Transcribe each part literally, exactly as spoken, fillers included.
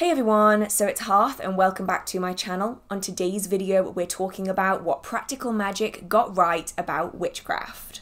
Hey everyone, so it's Hearth and welcome back to my channel. On today's video we're talking about what Practical Magic got right about witchcraft.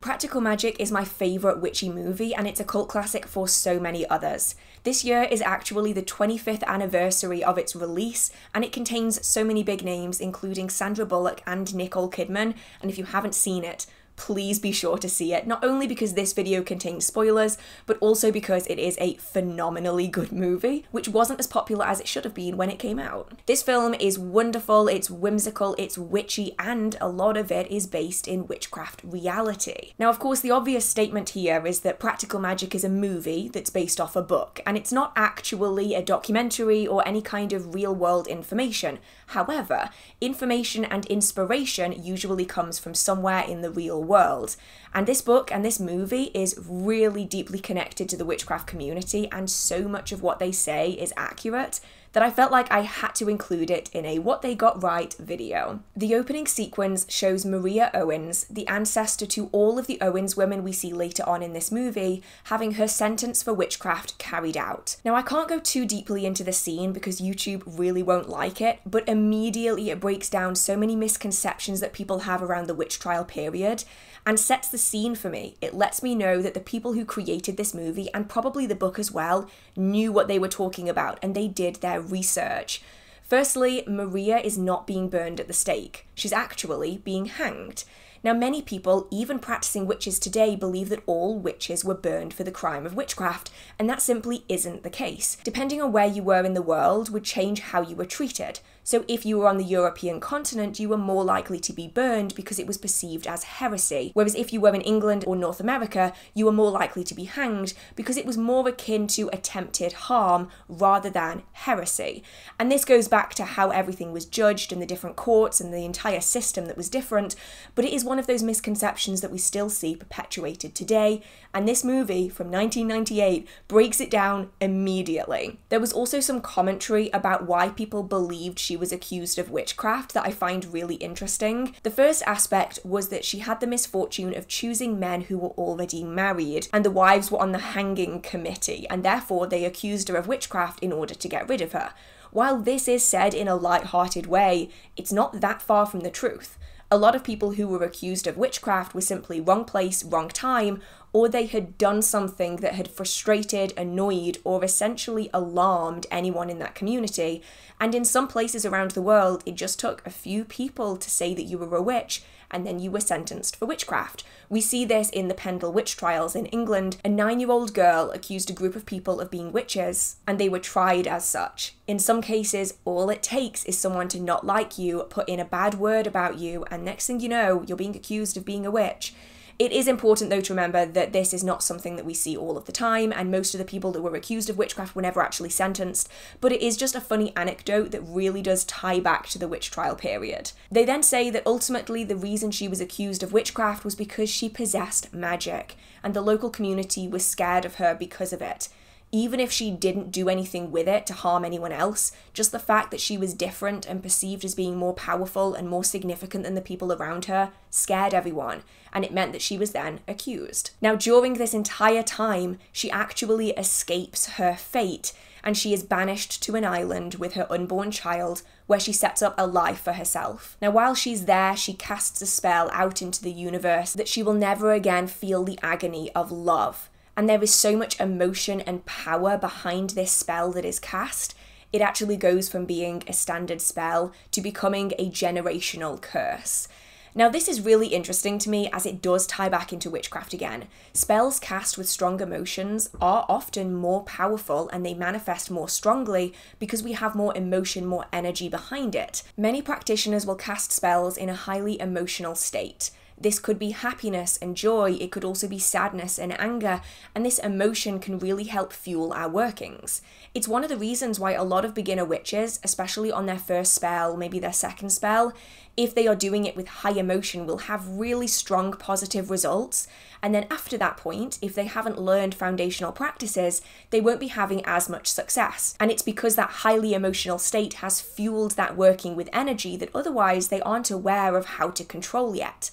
Practical Magic is my favourite witchy movie and it's a cult classic for so many others. This year is actually the twenty-fifth anniversary of its release and it contains so many big names including Sandra Bullock and Nicole Kidman, and if you haven't seen it, please be sure to see it, not only because this video contains spoilers, but also because it is a phenomenally good movie, which wasn't as popular as it should have been when it came out. This film is wonderful, it's whimsical, it's witchy, and a lot of it is based in witchcraft reality. Now, of course, the obvious statement here is that Practical Magic is a movie that's based off a book, and it's not actually a documentary or any kind of real-world information. However, information and inspiration usually comes from somewhere in the real world. world. And this book and this movie is really deeply connected to the witchcraft community, and so much of what they say is accurate that I felt like I had to include it in a What They Got Right video. The opening sequence shows Maria Owens, the ancestor to all of the Owens women we see later on in this movie, having her sentence for witchcraft carried out. Now, I can't go too deeply into the scene because YouTube really won't like it, but immediately it breaks down so many misconceptions that people have around the witch trial period and sets the scene for me. It lets me know that the people who created this movie, and probably the book as well, knew what they were talking about and they did their research. Firstly, Maria is not being burned at the stake. She's actually being hanged. Now, many people, even practicing witches today, believe that all witches were burned for the crime of witchcraft, and that simply isn't the case. Depending on where you were in the world would change how you were treated. So if you were on the European continent, you were more likely to be burned because it was perceived as heresy, whereas if you were in England or North America, you were more likely to be hanged because it was more akin to attempted harm rather than heresy. And this goes back to how everything was judged in the different courts and the entire system that was different, but it is one One of those misconceptions that we still see perpetuated today, and this movie from nineteen ninety-eight breaks it down immediately. There was also some commentary about why people believed she was accused of witchcraft that I find really interesting. The first aspect was that she had the misfortune of choosing men who were already married, and the wives were on the hanging committee, and therefore they accused her of witchcraft in order to get rid of her. While this is said in a light-hearted way, it's not that far from the truth. A lot of people who were accused of witchcraft were simply wrong place, wrong time, or they had done something that had frustrated, annoyed, or essentially alarmed anyone in that community. And in some places around the world, it just took a few people to say that you were a witch, and then you were sentenced for witchcraft. We see this in the Pendle Witch Trials in England. A nine-year-old girl accused a group of people of being witches, and they were tried as such. In some cases, all it takes is someone to not like you, put in a bad word about you, and next thing you know, you're being accused of being a witch. It is important, though, to remember that this is not something that we see all of the time, and most of the people that were accused of witchcraft were never actually sentenced, but it is just a funny anecdote that really does tie back to the witch trial period. They then say that ultimately the reason she was accused of witchcraft was because she possessed magic, and the local community was scared of her because of it. Even if she didn't do anything with it to harm anyone else, just the fact that she was different and perceived as being more powerful and more significant than the people around her scared everyone, and it meant that she was then accused. Now, during this entire time, she actually escapes her fate, and she is banished to an island with her unborn child, where she sets up a life for herself. Now, while she's there, she casts a spell out into the universe that she will never again feel the agony of love. And there is so much emotion and power behind this spell that is cast. It actually goes from being a standard spell to becoming a generational curse. Now, this is really interesting to me as it does tie back into witchcraft again. Spells cast with strong emotions are often more powerful and they manifest more strongly because we have more emotion, more energy behind it. Many practitioners will cast spells in a highly emotional state. This could be happiness and joy, it could also be sadness and anger, and this emotion can really help fuel our workings. It's one of the reasons why a lot of beginner witches, especially on their first spell, maybe their second spell, if they are doing it with high emotion, will have really strong positive results, and then after that point, if they haven't learned foundational practices, they won't be having as much success. And it's because that highly emotional state has fueled that working with energy that otherwise they aren't aware of how to control yet.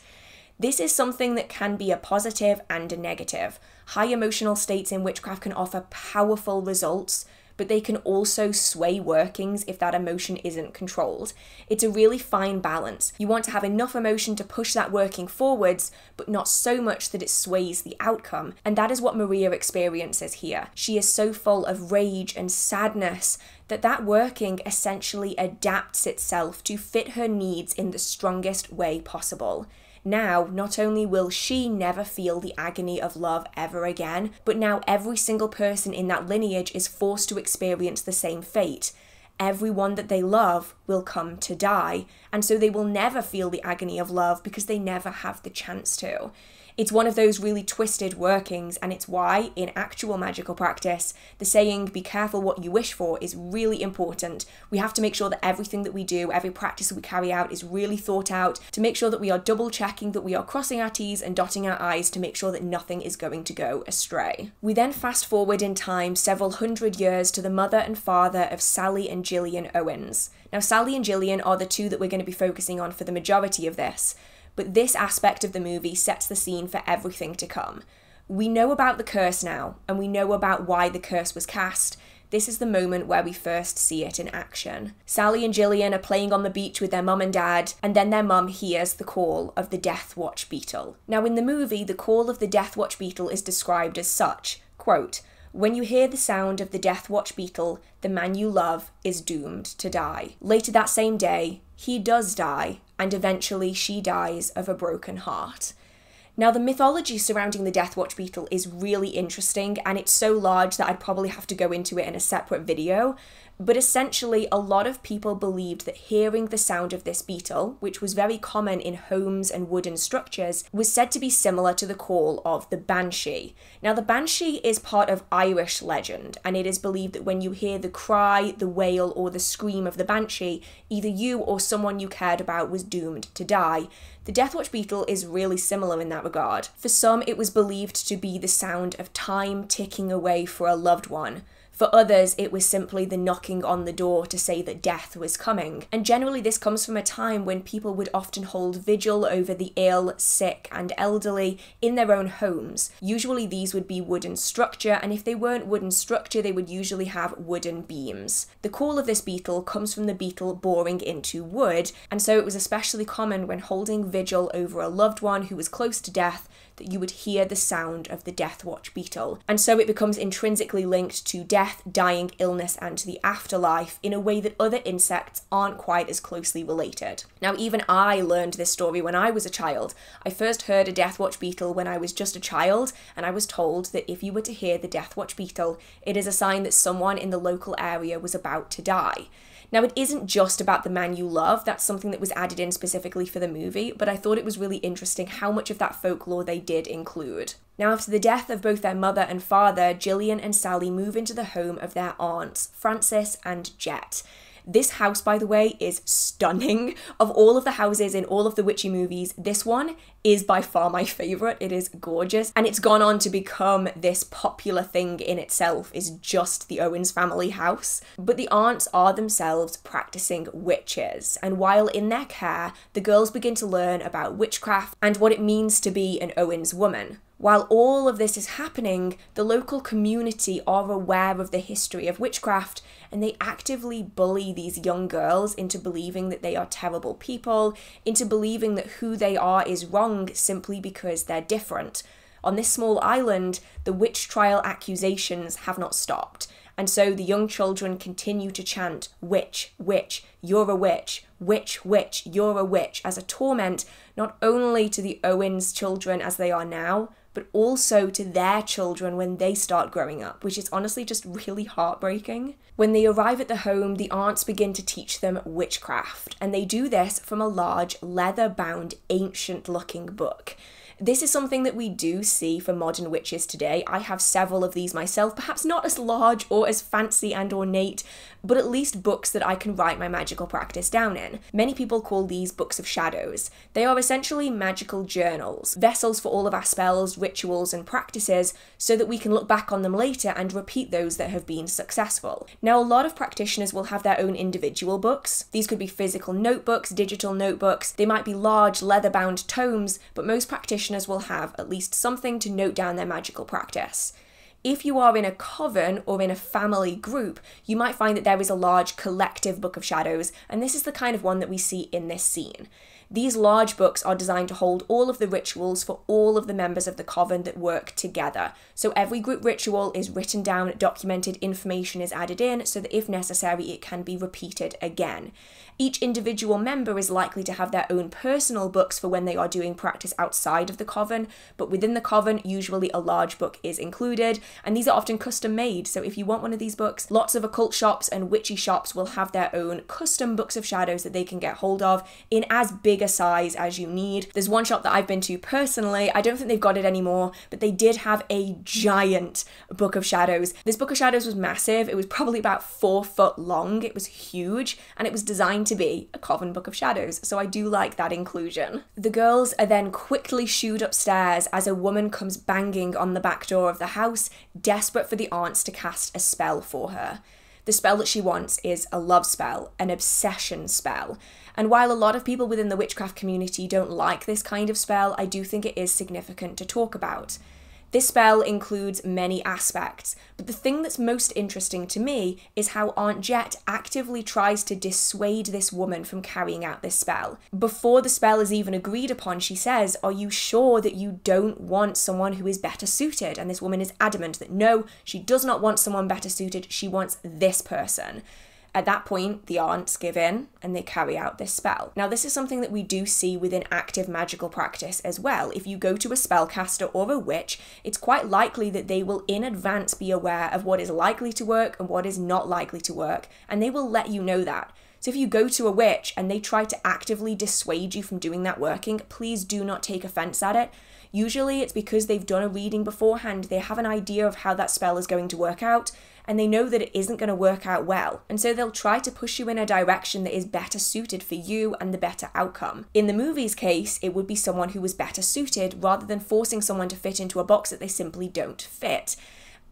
This is something that can be a positive and a negative. High emotional states in witchcraft can offer powerful results, but they can also sway workings if that emotion isn't controlled. It's a really fine balance. You want to have enough emotion to push that working forwards, but not so much that it sways the outcome. And that is what Maria experiences here. She is so full of rage and sadness that that working essentially adapts itself to fit her needs in the strongest way possible. Now, not only will she never feel the agony of love ever again, but now every single person in that lineage is forced to experience the same fate. Everyone that they love will come to die, and so they will never feel the agony of love because they never have the chance to. It's one of those really twisted workings, and it's why, in actual magical practice, the saying, be careful what you wish for, is really important. We have to make sure that everything that we do, every practice that we carry out is really thought out, to make sure that we are double checking, that we are crossing our T's and dotting our I's to make sure that nothing is going to go astray. We then fast forward in time several hundred years to the mother and father of Sally and Gillian Owens. Now, Sally and Gillian are the two that we're going to be focusing on for the majority of this. But this aspect of the movie sets the scene for everything to come. We know about the curse now, and we know about why the curse was cast. This is the moment where we first see it in action. Sally and Gillian are playing on the beach with their mum and dad, and then their mum hears the call of the Death Watch Beetle. Now, in the movie, the call of the Death Watch Beetle is described as such, quote, "When you hear the sound of the Death Watch Beetle, the man you love is doomed to die." Later that same day, he does die, and eventually she dies of a broken heart. Now, the mythology surrounding the Death Watch Beetle is really interesting, and it's so large that I'd probably have to go into it in a separate video, but essentially a lot of people believed that hearing the sound of this beetle, which was very common in homes and wooden structures, was said to be similar to the call of the banshee. Now, the banshee is part of Irish legend, and it is believed that when you hear the cry, the wail, or the scream of the banshee, either you or someone you cared about was doomed to die. The Death Watch Beetle is really similar in that regard. For some, it was believed to be the sound of time ticking away for a loved one. For others, it was simply the knocking on the door to say that death was coming. And generally, this comes from a time when people would often hold vigil over the ill, sick, and elderly in their own homes. Usually, these would be wooden structure, and if they weren't wooden structure, they would usually have wooden beams. The call of this beetle comes from the beetle boring into wood, and so it was especially common when holding vigil over a loved one who was close to death that you would hear the sound of the Death Watch Beetle. And so it becomes intrinsically linked to death, dying, illness, and to the afterlife in a way that other insects aren't quite as closely related. Now, even I learned this story when I was a child. I first heard a Death Watch Beetle when I was just a child, and I was told that if you were to hear the Death Watch Beetle, it is a sign that someone in the local area was about to die. Now, it isn't just about the man you love, that's something that was added in specifically for the movie, but I thought it was really interesting how much of that folklore they did include. Now, after the death of both their mother and father, Gillian and Sally move into the home of their aunts, Frances and Jet. This house, by the way, is stunning. Of all of the houses in all of the witchy movies, this one is by far my favourite. It is gorgeous, and it's gone on to become this popular thing in itself, is just the Owens family house. But the aunts are themselves practising witches, and while in their care, the girls begin to learn about witchcraft and what it means to be an Owens woman. While all of this is happening, the local community are aware of the history of witchcraft, and they actively bully these young girls into believing that they are terrible people, into believing that who they are is wrong simply because they're different. On this small island, the witch trial accusations have not stopped, and so the young children continue to chant, "Witch, witch, you're a witch, witch, witch, you're a witch," as a torment not only to the Owens children as they are now, but also to their children when they start growing up, which is honestly just really heartbreaking. When they arrive at the home, the aunts begin to teach them witchcraft, and they do this from a large, leather-bound, ancient-looking book. This is something that we do see for modern witches today. I have several of these myself, perhaps not as large or as fancy and ornate, but at least books that I can write my magical practice down in. Many people call these books of shadows. They are essentially magical journals, vessels for all of our spells, rituals, and practices, so that we can look back on them later and repeat those that have been successful. Now, a lot of practitioners will have their own individual books. These could be physical notebooks, digital notebooks, they might be large leather-bound tomes, but most practitioners will have at least something to note down their magical practice. If you are in a coven or in a family group, you might find that there is a large collective book of shadows, and this is the kind of one that we see in this scene. These large books are designed to hold all of the rituals for all of the members of the coven that work together. So every group ritual is written down, documented, information is added in, so that if necessary it can be repeated again. Each individual member is likely to have their own personal books for when they are doing practice outside of the coven, but within the coven usually a large book is included, and these are often custom made, so if you want one of these books, lots of occult shops and witchy shops will have their own custom books of shadows that they can get hold of in as big size as you need. There's one shop that I've been to personally, I don't think they've got it anymore, but they did have a giant book of shadows. This book of shadows was massive, it was probably about four foot long, it was huge, and it was designed to be a coven book of shadows, so I do like that inclusion. The girls are then quickly shooed upstairs as a woman comes banging on the back door of the house, desperate for the aunts to cast a spell for her. The spell that she wants is a love spell, an obsession spell. And while a lot of people within the witchcraft community don't like this kind of spell, I do think it is significant to talk about. This spell includes many aspects, but the thing that's most interesting to me is how Aunt Jet actively tries to dissuade this woman from carrying out this spell. Before the spell is even agreed upon, she says, "Are you sure that you don't want someone who is better suited?" And this woman is adamant that no, she does not want someone better suited, she wants this person. At that point, the aunts give in and they carry out this spell. Now, this is something that we do see within active magical practice as well. If you go to a spellcaster or a witch, it's quite likely that they will in advance be aware of what is likely to work and what is not likely to work, and they will let you know that. So if you go to a witch and they try to actively dissuade you from doing that working, please do not take offense at it. Usually it's because they've done a reading beforehand, they have an idea of how that spell is going to work out, and they know that it isn't going to work out well, and so they'll try to push you in a direction that is better suited for you and the better outcome. In the movie's case, it would be someone who was better suited, rather than forcing someone to fit into a box that they simply don't fit.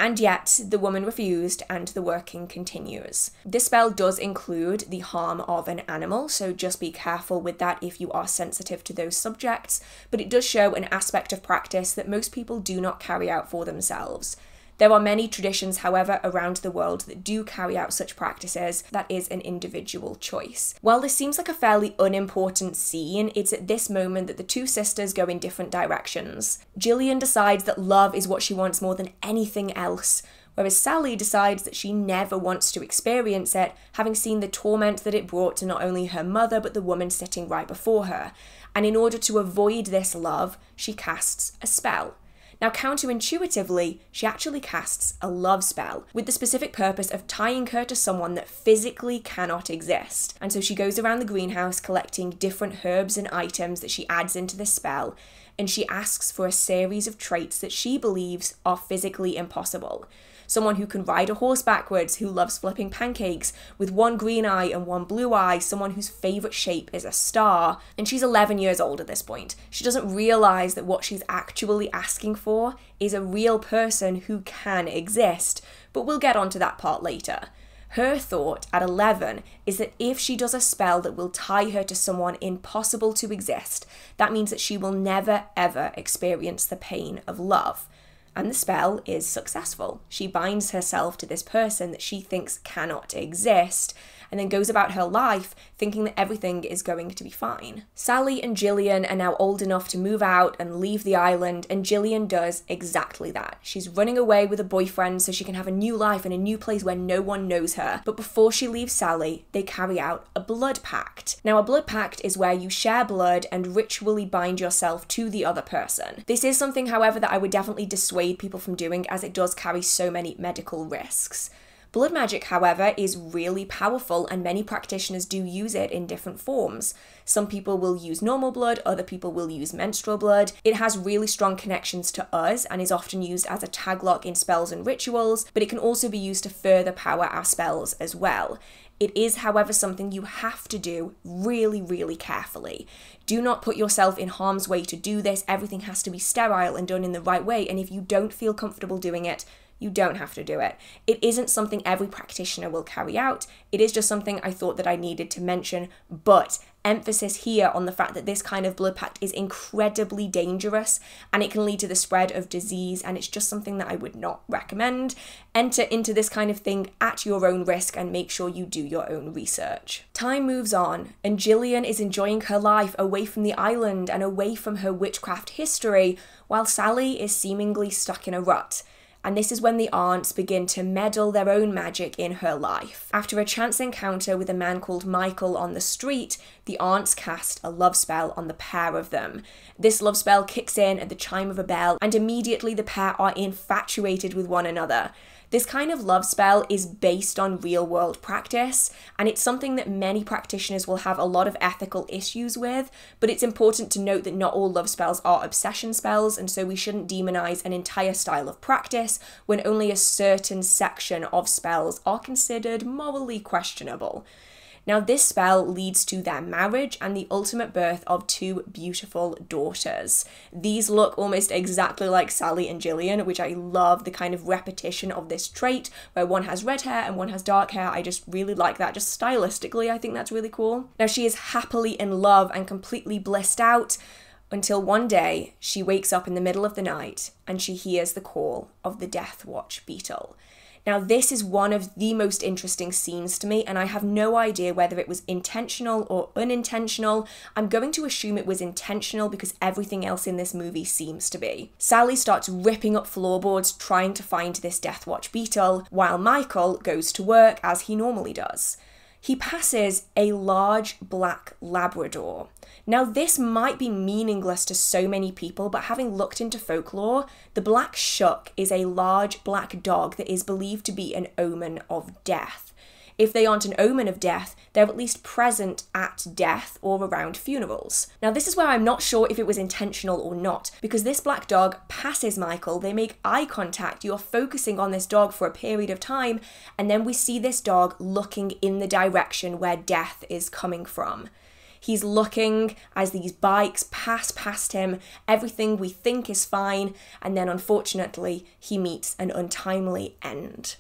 And yet, the woman refused, and the working continues. This spell does include the harm of an animal, so just be careful with that if you are sensitive to those subjects, but it does show an aspect of practice that most people do not carry out for themselves. There are many traditions, however, around the world that do carry out such practices. That is an individual choice. While this seems like a fairly unimportant scene, it's at this moment that the two sisters go in different directions. Gillian decides that love is what she wants more than anything else, whereas Sally decides that she never wants to experience it, having seen the torment that it brought to not only her mother, but the woman sitting right before her. And in order to avoid this love, she casts a spell. Now, counterintuitively, she actually casts a love spell, with the specific purpose of tying her to someone that physically cannot exist. And so she goes around the greenhouse collecting different herbs and items that she adds into the spell, and she asks for a series of traits that she believes are physically impossible. Someone who can ride a horse backwards, who loves flipping pancakes, with one green eye and one blue eye, someone whose favourite shape is a star. And she's eleven years old at this point. She doesn't realise that what she's actually asking for is a real person who can exist, but we'll get onto that part later. Her thought at eleven is that if she does a spell that will tie her to someone impossible to exist, that means that she will never ever experience the pain of love. And the spell is successful. She binds herself to this person that she thinks cannot exist, and then goes about her life thinking that everything is going to be fine. Sally and Gillian are now old enough to move out and leave the island, and Gillian does exactly that. She's running away with a boyfriend so she can have a new life in a new place where no one knows her. But before she leaves Sally, they carry out a blood pact. Now, a blood pact is where you share blood and ritually bind yourself to the other person. This is something, however, that I would definitely dissuade people from doing, as it does carry so many medical risks. Blood magic, however, is really powerful and many practitioners do use it in different forms. Some people will use normal blood, other people will use menstrual blood. It has really strong connections to us and is often used as a taglock in spells and rituals, but it can also be used to further power our spells as well. It is, however, something you have to do really, really carefully. Do not put yourself in harm's way to do this. Everything has to be sterile and done in the right way, and if you don't feel comfortable doing it, you don't have to do it. It isn't something every practitioner will carry out. It is just something I thought that I needed to mention, but emphasis here on the fact that this kind of blood pact is incredibly dangerous and it can lead to the spread of disease, and it's just something that I would not recommend. Enter into this kind of thing at your own risk and make sure you do your own research. Time moves on and Gillian is enjoying her life away from the island and away from her witchcraft history while Sally is seemingly stuck in a rut. And this is when the aunts begin to meddle their own magic in her life. After a chance encounter with a man called Michael on the street, the aunts cast a love spell on the pair of them. This love spell kicks in at the chime of a bell, and immediately the pair are infatuated with one another. This kind of love spell is based on real-world practice, and it's something that many practitioners will have a lot of ethical issues with, but it's important to note that not all love spells are obsession spells, and so we shouldn't demonize an entire style of practice when only a certain section of spells are considered morally questionable. Now, this spell leads to their marriage and the ultimate birth of two beautiful daughters. These look almost exactly like Sally and Gillian, which I love the kind of repetition of this trait where one has red hair and one has dark hair. I just really like that. Just stylistically, I think that's really cool. Now, she is happily in love and completely blissed out until one day she wakes up in the middle of the night and she hears the call of the Death Watch Beetle. Now, this is one of the most interesting scenes to me, and I have no idea whether it was intentional or unintentional. I'm going to assume it was intentional because everything else in this movie seems to be. Sally starts ripping up floorboards trying to find this Death Watch Beetle, while Michael goes to work as he normally does. He passes a large black Labrador. Now, this might be meaningless to so many people, but having looked into folklore, the Black Shuck is a large black dog that is believed to be an omen of death. If they aren't an omen of death, they're at least present at death or around funerals. Now, this is where I'm not sure if it was intentional or not, because this black dog passes Michael, they make eye contact, you're focusing on this dog for a period of time, and then we see this dog looking in the direction where death is coming from. He's looking as these bikes pass past him, everything we think is fine, and then unfortunately, he meets an untimely end.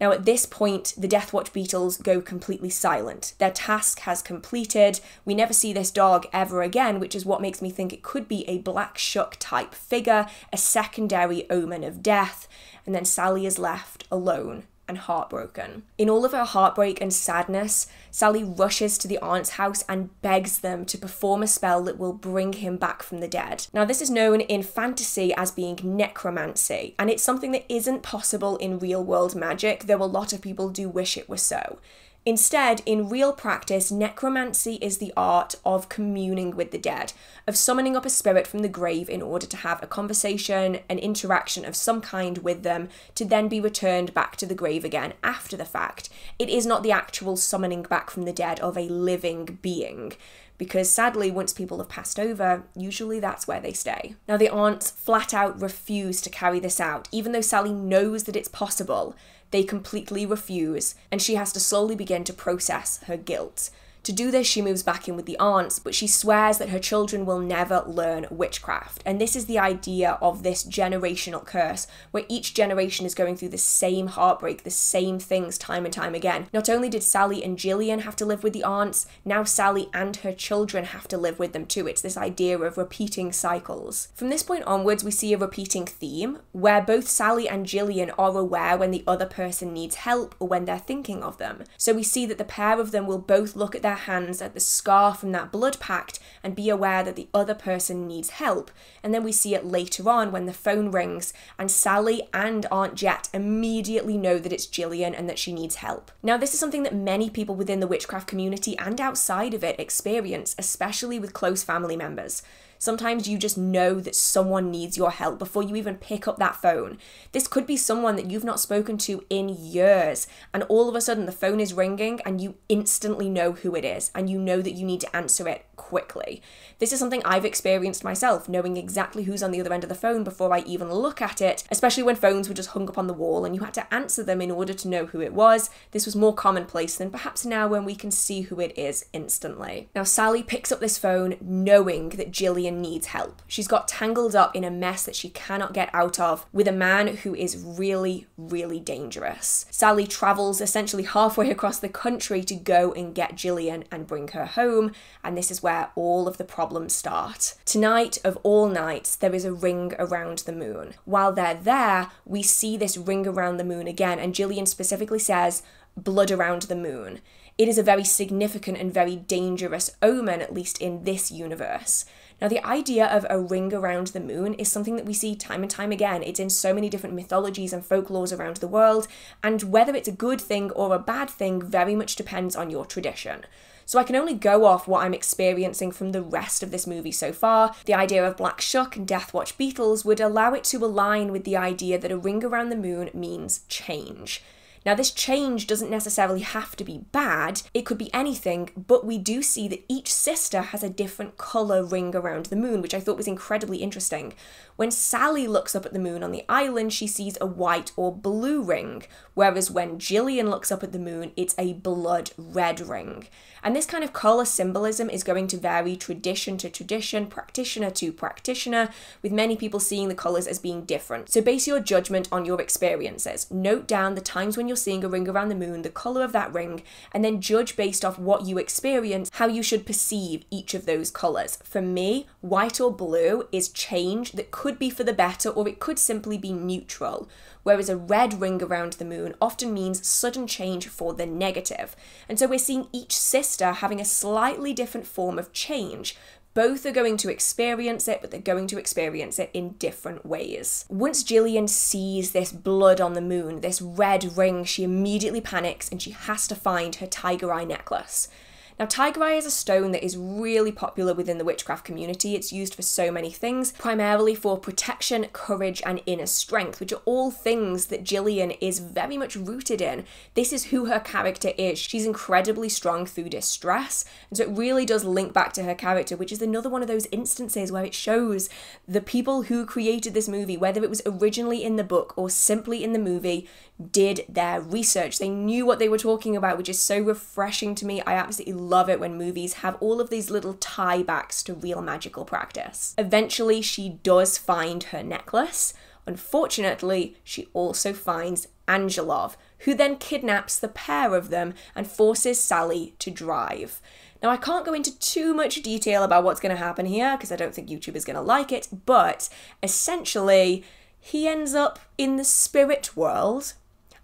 Now, at this point, the Death Watch Beetles go completely silent. Their task has completed. We never see this dog ever again, which is what makes me think it could be a Black Shuck type figure, a secondary omen of death. And then Sally is left alone and heartbroken. In all of her heartbreak and sadness, Sally rushes to the aunt's house and begs them to perform a spell that will bring him back from the dead. Now, this is known in fantasy as being necromancy, and it's something that isn't possible in real-world magic, though a lot of people do wish it were so. Instead, in real practice, necromancy is the art of communing with the dead, of summoning up a spirit from the grave in order to have a conversation, an interaction of some kind with them, to then be returned back to the grave again after the fact. It is not the actual summoning back from the dead of a living being, because sadly, once people have passed over, usually that's where they stay. Now, the aunts flat out refuse to carry this out, even though Sally knows that it's possible. They completely refuse, and she has to slowly begin to process her guilt. To do this, she moves back in with the aunts, but she swears that her children will never learn witchcraft. And this is the idea of this generational curse, where each generation is going through the same heartbreak, the same things time and time again. Not only did Sally and Gillian have to live with the aunts, now Sally and her children have to live with them too. It's this idea of repeating cycles. From this point onwards, we see a repeating theme, where both Sally and Gillian are aware when the other person needs help or when they're thinking of them. So we see that the pair of them will both look at their hands at the scar from that blood pact and be aware that the other person needs help. And then we see it later on when the phone rings and Sally and Aunt Jet immediately know that it's Gillian and that she needs help. Now, this is something that many people within the witchcraft community and outside of it experience, especially with close family members. Sometimes you just know that someone needs your help before you even pick up that phone. This could be someone that you've not spoken to in years, and all of a sudden the phone is ringing and you instantly know who it is, and you know that you need to answer it quickly. This is something I've experienced myself, knowing exactly who's on the other end of the phone before I even look at it, especially when phones were just hung up on the wall and you had to answer them in order to know who it was. This was more commonplace than perhaps now, when we can see who it is instantly. Now, Sally picks up this phone knowing that Gillian needs help. She's got tangled up in a mess that she cannot get out of with a man who is really, really dangerous. Sally travels essentially halfway across the country to go and get Gillian and bring her home, and this is where all of the problems start. Tonight, of all nights, there is a ring around the moon. While they're there, we see this ring around the moon again, and Gillian specifically says, "blood around the moon." It is a very significant and very dangerous omen, at least in this universe. Now, the idea of a ring around the moon is something that we see time and time again. It's in so many different mythologies and folklores around the world, and whether it's a good thing or a bad thing very much depends on your tradition. So I can only go off what I'm experiencing from the rest of this movie so far. The idea of Black Shuck and Death Watch Beetles would allow it to align with the idea that a ring around the moon means change. Now, this change doesn't necessarily have to be bad, it could be anything, but we do see that each sister has a different colour ring around the moon, which I thought was incredibly interesting. When Sally looks up at the moon on the island, she sees a white or blue ring, whereas when Gillian looks up at the moon, it's a blood red ring. And this kind of colour symbolism is going to vary tradition to tradition, practitioner to practitioner, with many people seeing the colours as being different. So base your judgment on your experiences. Note down the times when you're seeing a ring around the moon, the colour of that ring, and then judge based off what you experience, how you should perceive each of those colours. For me, white or blue is change that could be for the better, or it could simply be neutral, whereas a red ring around the moon often means sudden change for the negative. And so we're seeing each sister having a slightly different form of change. Both are going to experience it, but they're going to experience it in different ways. Once Gillian sees this blood on the moon, this red ring, she immediately panics and she has to find her tiger eye necklace. Now, tiger eye is a stone that is really popular within the witchcraft community. It's used for so many things, primarily for protection, courage, and inner strength, which are all things that Gillian is very much rooted in. This is who her character is. She's incredibly strong through distress, and so it really does link back to her character, which is another one of those instances where it shows the people who created this movie, whether it was originally in the book or simply in the movie, did their research. They knew what they were talking about, which is so refreshing to me. I absolutely love it when movies have all of these little tie-backs to real magical practice. Eventually, she does find her necklace. Unfortunately, she also finds Angelov, who then kidnaps the pair of them and forces Sally to drive. Now, I can't go into too much detail about what's going to happen here, because I don't think YouTube is going to like it, but essentially, he ends up in the spirit world,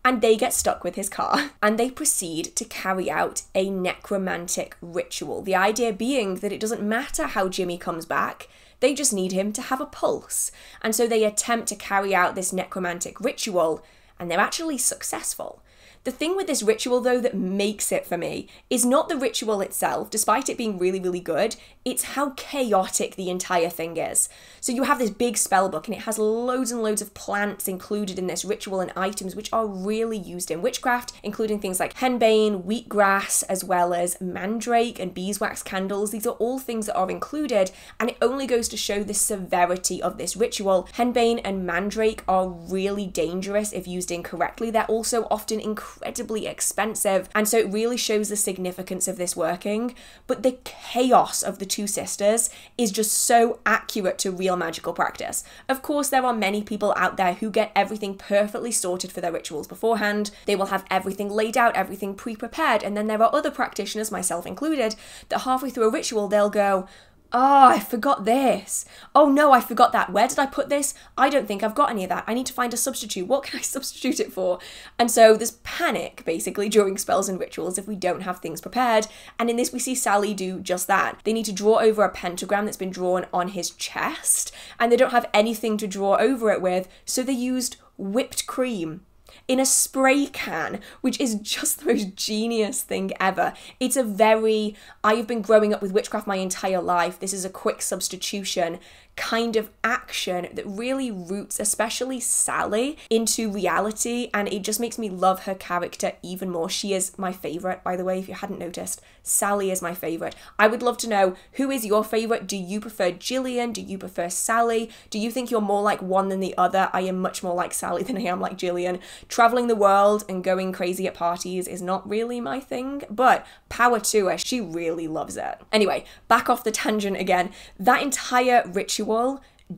and they get stuck with his car, and they proceed to carry out a necromantic ritual. The idea being that it doesn't matter how Jimmy comes back, they just need him to have a pulse. And so they attempt to carry out this necromantic ritual, and they're actually successful. The thing with this ritual, though, that makes it for me is not the ritual itself, despite it being really, really good, it's how chaotic the entire thing is. So you have this big spell book, and it has loads and loads of plants included in this ritual and items which are really used in witchcraft, including things like henbane, wheatgrass, as well as mandrake and beeswax candles. These are all things that are included, and it only goes to show the severity of this ritual. Henbane and mandrake are really dangerous if used incorrectly. They're also often incredibly incredibly expensive, and so it really shows the significance of this working. But the chaos of the two sisters is just so accurate to real magical practice. Of course, there are many people out there who get everything perfectly sorted for their rituals beforehand. They will have everything laid out, everything pre-prepared, and then there are other practitioners, myself included, that halfway through a ritual they'll go, "Oh, I forgot this. Oh no, I forgot that. Where did I put this? I don't think I've got any of that. I need to find a substitute. What can I substitute it for?" And so there's panic, basically, during spells and rituals if we don't have things prepared. And in this, we see Sally do just that. They need to draw over a pentagram that's been drawn on his chest, and they don't have anything to draw over it with, so they used whipped cream. in a spray can, which is just the most genius thing ever. It's a very, I've been growing up with witchcraft my entire life, this is a quick substitution kind of action that really roots especially Sally into reality, and it just makes me love her character even more. She is my favourite, by the way, if you hadn't noticed. Sally is my favourite. I would love to know, who is your favourite? Do you prefer Gillian? Do you prefer Sally? Do you think you're more like one than the other? I am much more like Sally than I am like Gillian. Travelling the world and going crazy at parties is not really my thing, but power to her, she really loves it. Anyway, back off the tangent again. That entire ritual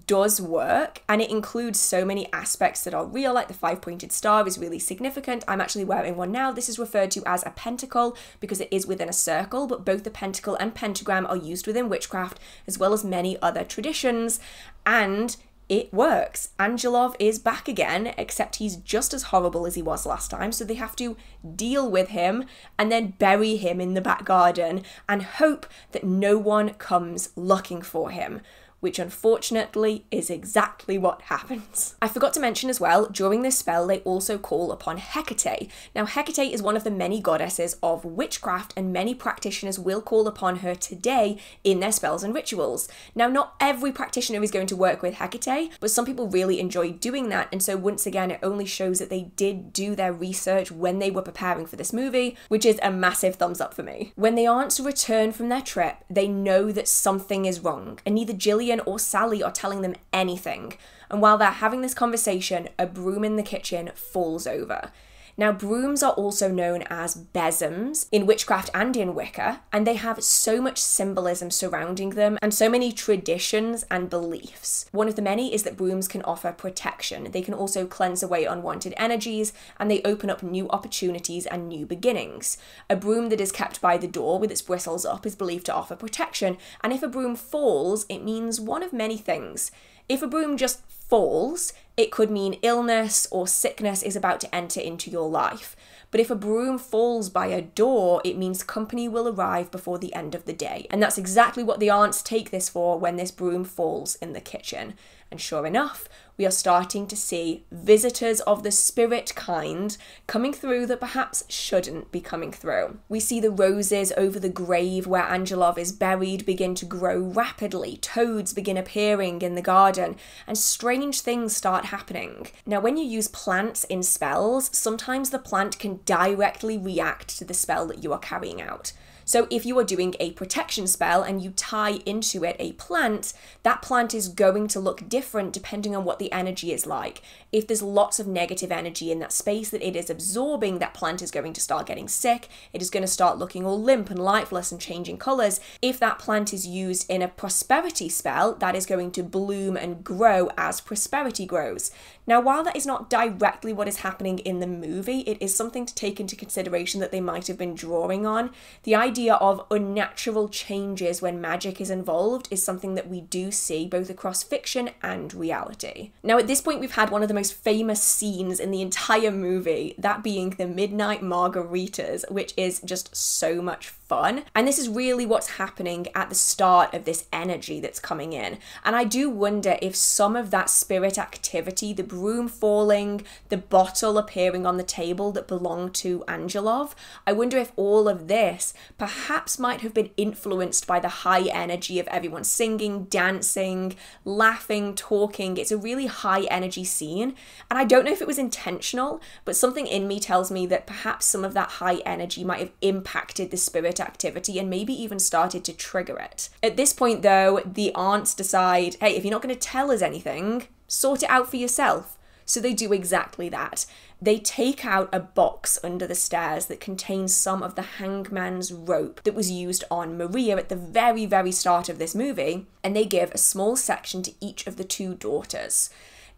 does work, and it includes so many aspects that are real, like the five-pointed star is really significant. I'm actually wearing one now. This is referred to as a pentacle because it is within a circle, but both the pentacle and pentagram are used within witchcraft as well as many other traditions, and it works. Angelov is back again, except he's just as horrible as he was last time, so they have to deal with him and then bury him in the back garden and hope that no one comes looking for him, which unfortunately is exactly what happens. I forgot to mention as well, during this spell they also call upon Hecate. Now Hecate is one of the many goddesses of witchcraft, and many practitioners will call upon her today in their spells and rituals. Now not every practitioner is going to work with Hecate, but some people really enjoy doing that, and so once again it only shows that they did do their research when they were preparing for this movie, which is a massive thumbs up for me. When they aren't to return from their trip, they know that something is wrong, and neither Gillian or Sally are telling them anything, and while they're having this conversation, a broom in the kitchen falls over. Now brooms are also known as besoms in witchcraft and in Wicca, and they have so much symbolism surrounding them and so many traditions and beliefs. One of the many is that brooms can offer protection. They can also cleanse away unwanted energies, and they open up new opportunities and new beginnings. A broom that is kept by the door with its bristles up is believed to offer protection, and if a broom falls, it means one of many things. If a broom just falls, it could mean illness or sickness is about to enter into your life. But if a broom falls by a door, it means company will arrive before the end of the day. And that's exactly what the aunts take this for when this broom falls in the kitchen. And sure enough, we are starting to see visitors of the spirit kind coming through that perhaps shouldn't be coming through. We see the roses over the grave where Angelov is buried begin to grow rapidly, toads begin appearing in the garden, and strange things start happening. Now when you use plants in spells, sometimes the plant can directly react to the spell that you are carrying out. So if you are doing a protection spell and you tie into it a plant, that plant is going to look different depending on what the energy is like. If there's lots of negative energy in that space that it is absorbing, that plant is going to start getting sick, it is going to start looking all limp and lifeless and changing colours. If that plant is used in a prosperity spell, that is going to bloom and grow as prosperity grows. Now while that is not directly what is happening in the movie, it is something to take into consideration that they might have been drawing on. The idea idea of unnatural changes when magic is involved is something that we do see both across fiction and reality. Now at this point we've had one of the most famous scenes in the entire movie, that being the midnight margaritas, which is just so much fun, and this is really what's happening at the start of this energy that's coming in. And I do wonder if some of that spirit activity, the broom falling, the bottle appearing on the table that belonged to Angelov, I wonder if all of this perhaps might have been influenced by the high energy of everyone singing, dancing, laughing, talking. It's a really high energy scene, and I don't know if it was intentional, but something in me tells me that perhaps some of that high energy might have impacted the spirit activity and maybe even started to trigger it. At this point though, the aunts decide, hey, if you're not going to tell us anything, sort it out for yourself. So they do exactly that. They take out a box under the stairs that contains some of the hangman's rope that was used on Maria at the very, very start of this movie, and they give a small section to each of the two daughters.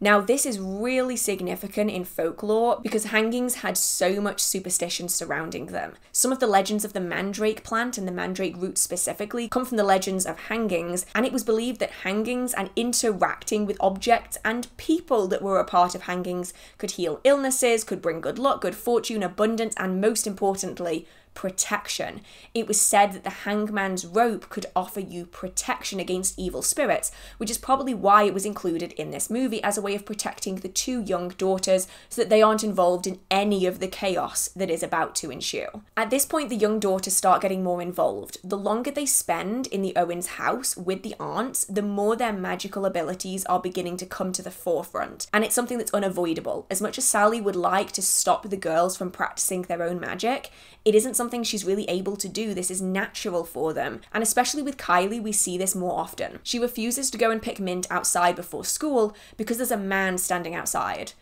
Now this is really significant in folklore because hangings had so much superstition surrounding them. Some of the legends of the mandrake plant and the mandrake root specifically come from the legends of hangings, and it was believed that hangings and interacting with objects and people that were a part of hangings could heal illnesses, could bring good luck, good fortune, abundance, and most importantly, protection. It was said that the hangman's rope could offer you protection against evil spirits, which is probably why it was included in this movie as a way of protecting the two young daughters so that they aren't involved in any of the chaos that is about to ensue. At this point, the young daughters start getting more involved. The longer they spend in the Owens house with the aunts, the more their magical abilities are beginning to come to the forefront. And it's something that's unavoidable. As much as Sally would like to stop the girls from practicing their own magic, it isn't something she's really able to do. This is natural for them. And especially with Kylie, we see this more often. She refuses to go and pick mint outside before school because there's a man standing outside.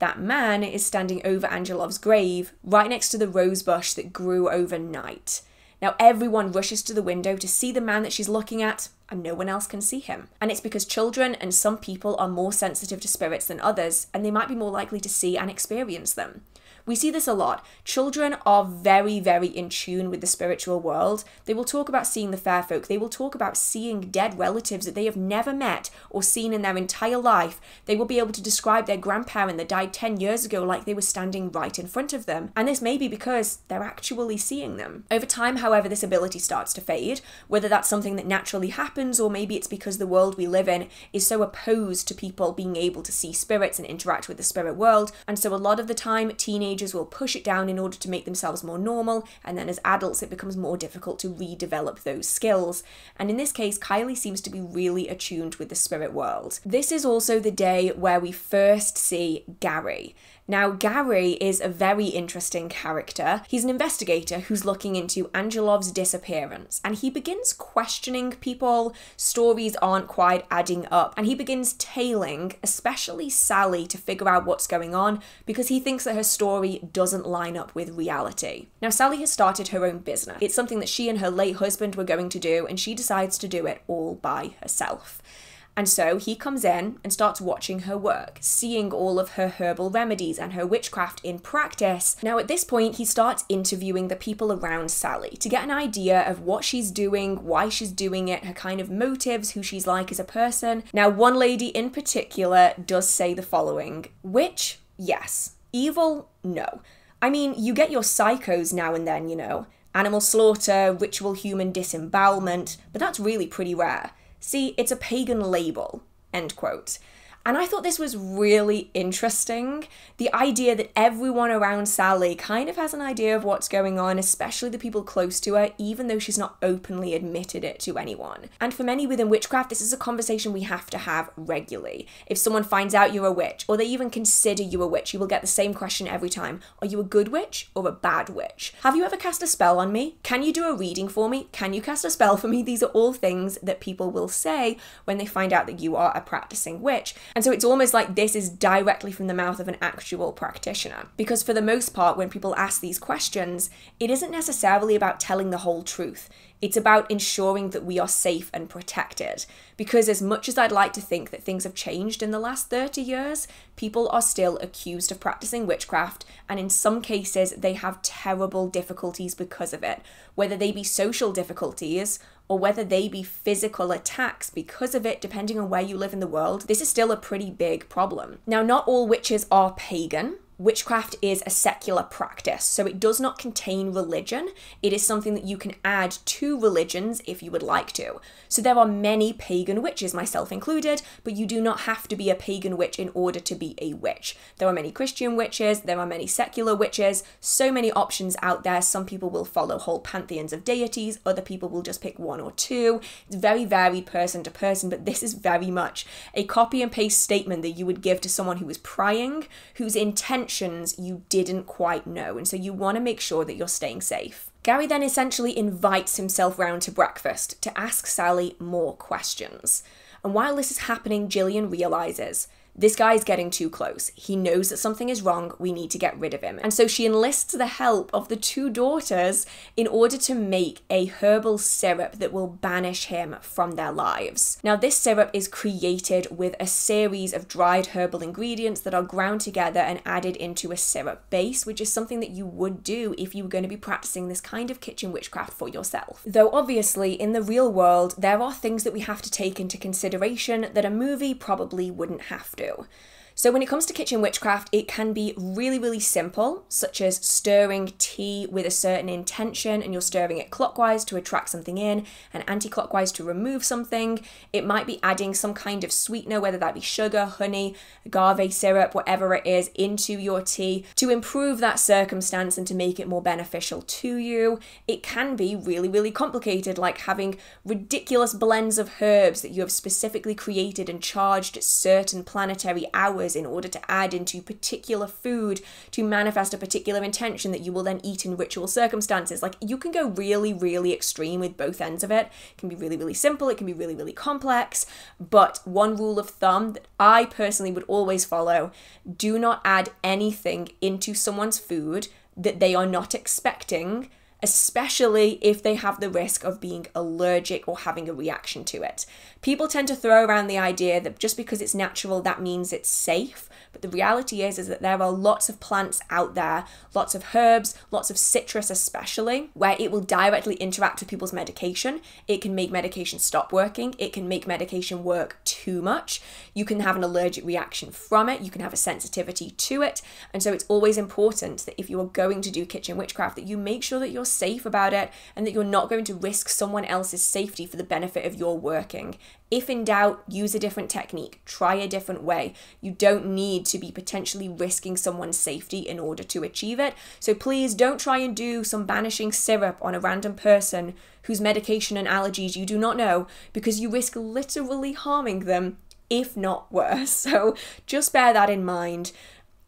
That man is standing over Angelov's grave, right next to the rose bush that grew overnight. Now everyone rushes to the window to see the man that she's looking at, and no one else can see him. And it's because children and some people are more sensitive to spirits than others, and they might be more likely to see and experience them. We see this a lot. Children are very, very in tune with the spiritual world. They will talk about seeing the fair folk. They will talk about seeing dead relatives that they have never met or seen in their entire life. They will be able to describe their grandparent that died ten years ago like they were standing right in front of them. And this may be because they're actually seeing them. Over time, however, this ability starts to fade, whether that's something that naturally happens or maybe it's because the world we live in is so opposed to people being able to see spirits and interact with the spirit world. And so a lot of the time, teenagers will push it down in order to make themselves more normal, and then as adults it becomes more difficult to redevelop those skills. And in this case, Kylie seems to be really attuned with the spirit world. This is also the day where we first see Gary. Now, Gary is a very interesting character. He's an investigator who's looking into Angelov's disappearance, and he begins questioning people. Stories aren't quite adding up, and he begins tailing, especially Sally, to figure out what's going on because he thinks that her story doesn't line up with reality. Now, Sally has started her own business. It's something that she and her late husband were going to do, and she decides to do it all by herself. And so he comes in and starts watching her work, seeing all of her herbal remedies and her witchcraft in practice. Now at this point, he starts interviewing the people around Sally to get an idea of what she's doing, why she's doing it, her kind of motives, who she's like as a person. Now one lady in particular does say the following: witch, yes. Evil, no. I mean, you get your psychos now and then, you know. Animal slaughter, ritual human disembowelment, but that's really pretty rare. See, it's a pagan label, end quote. And I thought this was really interesting. The idea that everyone around Sally kind of has an idea of what's going on, especially the people close to her, even though she's not openly admitted it to anyone. And for many within witchcraft, this is a conversation we have to have regularly. If someone finds out you're a witch, or they even consider you a witch, you will get the same question every time. Are you a good witch or a bad witch? Have you ever cast a spell on me? Can you do a reading for me? Can you cast a spell for me? These are all things that people will say when they find out that you are a practicing witch. And so it's almost like this is directly from the mouth of an actual practitioner. Because for the most part, when people ask these questions, it isn't necessarily about telling the whole truth. It's about ensuring that we are safe and protected. Because as much as I'd like to think that things have changed in the last thirty years, people are still accused of practicing witchcraft, and in some cases, they have terrible difficulties because of it, whether they be social difficulties or whether they be physical attacks because of it, depending on where you live in the world. This is still a pretty big problem. Now, not all witches are pagan. Witchcraft is a secular practice, so it does not contain religion. It is something that you can add to religions if you would like to. So there are many pagan witches, myself included, but you do not have to be a pagan witch in order to be a witch. There are many Christian witches, there are many secular witches, so many options out there. Some people will follow whole pantheons of deities, other people will just pick one or two. It's very varied person to person, but this is very much a copy and paste statement that you would give to someone who is prying, whose intention you didn't quite know, and so you want to make sure that you're staying safe. Gary then essentially invites himself round to breakfast to ask Sally more questions. And while this is happening, Gillian realizes this guy's getting too close. He knows that something is wrong. We need to get rid of him. And so she enlists the help of the two daughters in order to make a herbal syrup that will banish him from their lives. Now, this syrup is created with a series of dried herbal ingredients that are ground together and added into a syrup base, which is something that you would do if you were going to be practicing this kind of kitchen witchcraft for yourself. Though obviously, in the real world, there are things that we have to take into consideration that a movie probably wouldn't have to. So when it comes to kitchen witchcraft, it can be really, really simple, such as stirring tea with a certain intention, and you're stirring it clockwise to attract something in and anti-clockwise to remove something. It might be adding some kind of sweetener, whether that be sugar, honey, agave syrup, whatever it is, into your tea to improve that circumstance and to make it more beneficial to you. It can be really, really complicated, like having ridiculous blends of herbs that you have specifically created and charged at certain planetary hours in order to add into particular food to manifest a particular intention that you will then eat in ritual circumstances. Like, you can go really, really extreme with both ends of it. It can be really, really simple, it can be really, really complex, but one rule of thumb that I personally would always follow: do not add anything into someone's food that they are not expecting, especially if they have the risk of being allergic or having a reaction to it. People tend to throw around the idea that just because it's natural, that means it's safe. But the reality is, is that there are lots of plants out there, lots of herbs, lots of citrus especially, where it will directly interact with people's medication. It can make medication stop working. It can make medication work too much. You can have an allergic reaction from it. You can have a sensitivity to it. And so it's always important that if you are going to do kitchen witchcraft, that you make sure that you're safe about it and that you're not going to risk someone else's safety for the benefit of your working. If in doubt, use a different technique, try a different way. You don't need to be potentially risking someone's safety in order to achieve it. So please don't try and do some banishing syrup on a random person whose medication and allergies you do not know, because you risk literally harming them, if not worse. So just bear that in mind.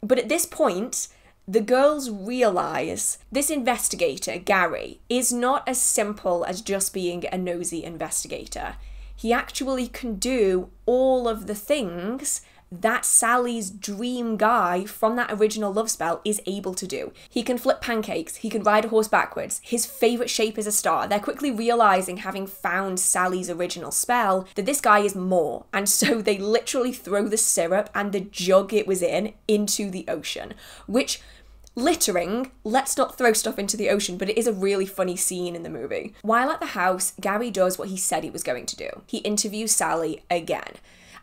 But at this point, the girls realize this investigator, Gary, is not as simple as just being a nosy investigator. He actually can do all of the things that Sally's dream guy from that original love spell is able to do. He can flip pancakes, he can ride a horse backwards, his favourite shape is a star. They're quickly realising, having found Sally's original spell, that this guy is more, and so they literally throw the syrup and the jug it was in into the ocean, which... littering, let's not throw stuff into the ocean, but it is a really funny scene in the movie. While at the house, Gary does what he said he was going to do. He interviews Sally again.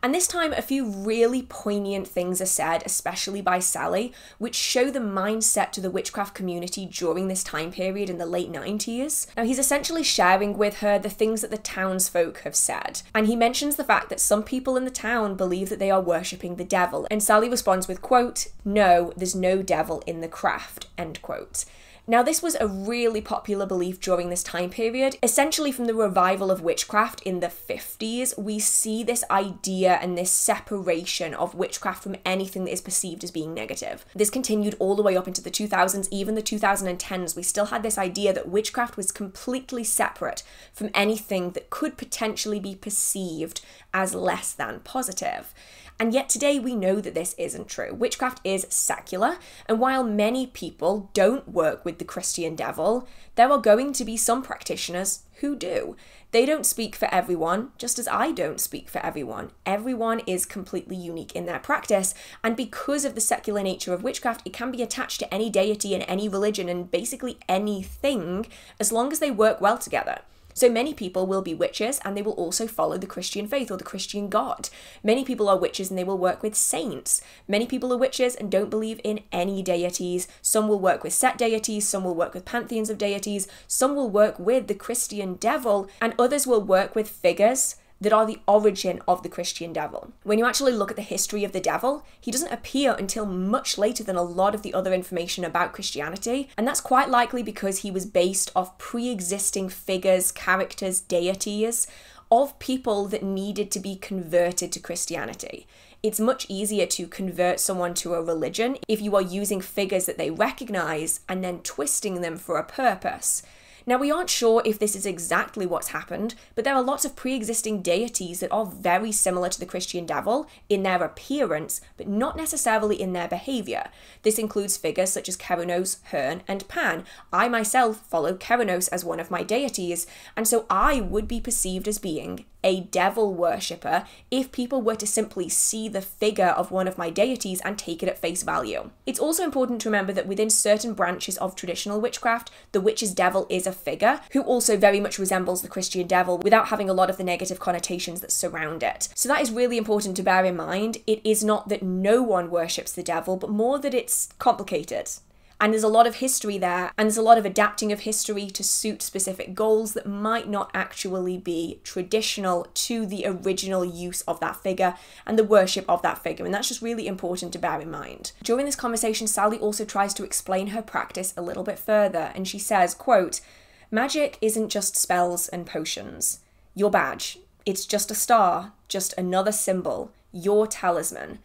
And this time, a few really poignant things are said, especially by Sally, which show the mindset to the witchcraft community during this time period in the late nineties. Now, he's essentially sharing with her the things that the townsfolk have said. And he mentions the fact that some people in the town believe that they are worshipping the devil. And Sally responds with, quote, "No, there's no devil in the craft," end quote. Now, this was a really popular belief during this time period. Essentially, from the revival of witchcraft in the fifties, we see this idea and this separation of witchcraft from anything that is perceived as being negative. This continued all the way up into the two thousands, even the two thousand tens. We still had this idea that witchcraft was completely separate from anything that could potentially be perceived as less than positive. And yet today we know that this isn't true. Witchcraft is secular, and while many people don't work with the Christian devil, there are going to be some practitioners who do. They don't speak for everyone, just as I don't speak for everyone. Everyone is completely unique in their practice, and because of the secular nature of witchcraft, it can be attached to any deity and any religion and basically anything, as long as they work well together. So many people will be witches and they will also follow the Christian faith or the Christian God. Many people are witches and they will work with saints. Many people are witches and don't believe in any deities. Some will work with set deities, some will work with pantheons of deities, some will work with the Christian devil, and others will work with figures that are the origin of the Christian devil. When you actually look at the history of the devil, he doesn't appear until much later than a lot of the other information about Christianity, and that's quite likely because he was based off pre-existing figures, characters, deities, of people that needed to be converted to Christianity. It's much easier to convert someone to a religion if you are using figures that they recognize and then twisting them for a purpose. Now, we aren't sure if this is exactly what's happened, but there are lots of pre-existing deities that are very similar to the Christian devil in their appearance, but not necessarily in their behaviour. This includes figures such as Cernunnos, Herne, and Pan. I myself follow Cernunnos as one of my deities, and so I would be perceived as being a devil worshipper if people were to simply see the figure of one of my deities and take it at face value. It's also important to remember that within certain branches of traditional witchcraft, the witch's devil is a figure who also very much resembles the Christian devil without having a lot of the negative connotations that surround it. So that is really important to bear in mind. It is not that no one worships the devil, but more that it's complicated. And there's a lot of history there, and there's a lot of adapting of history to suit specific goals that might not actually be traditional to the original use of that figure and the worship of that figure, and that's just really important to bear in mind. During this conversation, Sally also tries to explain her practice a little bit further, and she says, quote, "Magic isn't just spells and potions. Your badge, it's just a star, just another symbol, your talisman.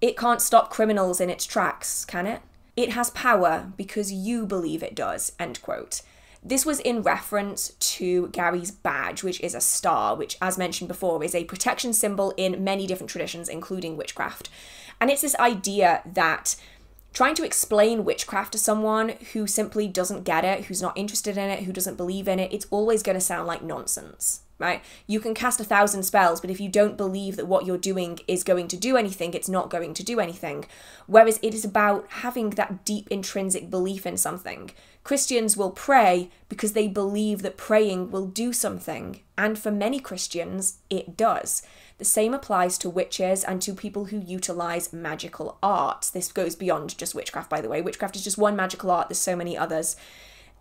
It can't stop criminals in its tracks, can it? It has power because you believe it does," end quote. This was in reference to Gary's badge, which is a star, which, as mentioned before, is a protection symbol in many different traditions, including witchcraft. And it's this idea that trying to explain witchcraft to someone who simply doesn't get it, who's not interested in it, who doesn't believe in it, it's always going to sound like nonsense, right? You can cast a thousand spells, but if you don't believe that what you're doing is going to do anything, it's not going to do anything. Whereas it is about having that deep intrinsic belief in something. Christians will pray because they believe that praying will do something, and for many Christians, it does. The same applies to witches and to people who utilize magical arts. This goes beyond just witchcraft, by the way. Witchcraft is just one magical art, there's so many others.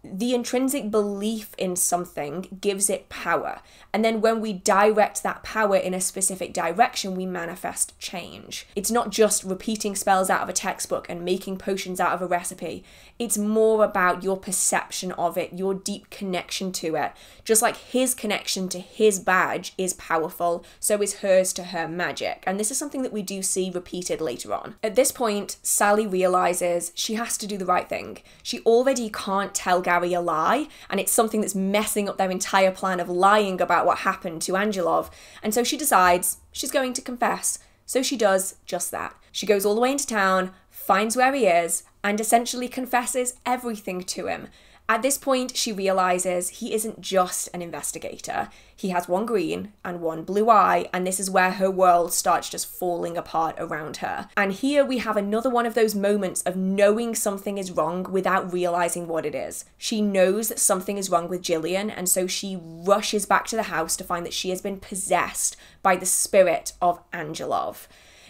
The intrinsic belief in something gives it power. And then when we direct that power in a specific direction, we manifest change. It's not just repeating spells out of a textbook and making potions out of a recipe. It's more about your perception of it, your deep connection to it. Just like his connection to his badge is powerful, so is hers to her magic. And this is something that we do see repeated later on. At this point, Sally realizes she has to do the right thing. She already can't tell Gary a lie, and it's something that's messing up their entire plan of lying about what happened to Angelov, and so she decides she's going to confess. So she does just that. She goes all the way into town, finds where he is, and essentially confesses everything to him. At this point, she realizes he isn't just an investigator. He has one green and one blue eye, and this is where her world starts just falling apart around her. And here we have another one of those moments of knowing something is wrong without realizing what it is. She knows that something is wrong with Gillian, and so she rushes back to the house to find that she has been possessed by the spirit of Angelov.